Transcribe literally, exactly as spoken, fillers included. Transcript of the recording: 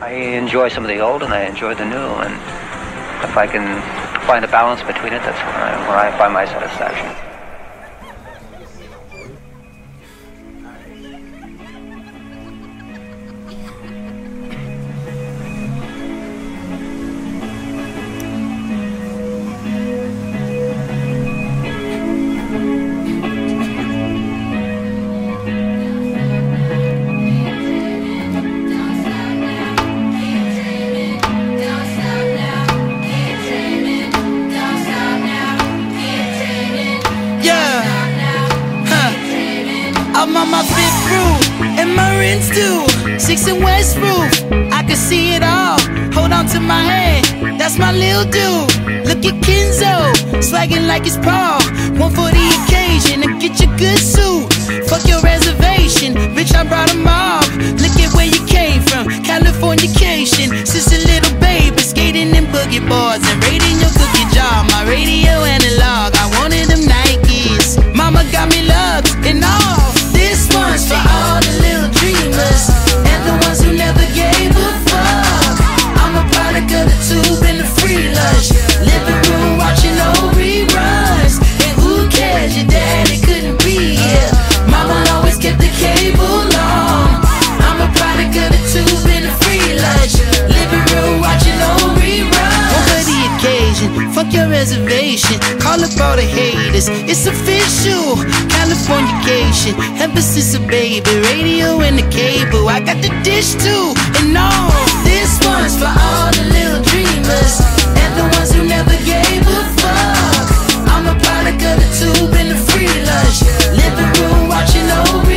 I enjoy some of the old and I enjoy the new, and if I can find a balance between it, that's where I, where I find my satisfaction. I'm on my fifth roof, and my rent's due. Six and West roof, I can see it all. Hold on to my hand, that's my lil' dude. Look at Kinzo, swaggin' like it's Paul. One for the occasion, and get your good suit. Fuck your reservation, bitch, I brought them all. Look at where you came from, Californication. Since a little baby, skating in boogie boards and raiding your cookie jar. My radio analog, I wanted them Nikes. Mama got me lugs and all. This one's for all the little dreamers and the ones who never gave a fuck. I'm a product of the tube and the free lunch. Living room watching old reruns. And who cares, your daddy couldn't be here. Mama always kept the cable on. I'm a product of the tube and the free lunch. Living room watching old reruns. Over the occasion, fuck your reservation. Call up all the haters, it's official. Californication, ever since a baby, radio and the cable, I got the dish too, and all. This one's for all the little dreamers and the ones who never gave a fuck. I'm a product of the tube and the free lunch, living room watching old.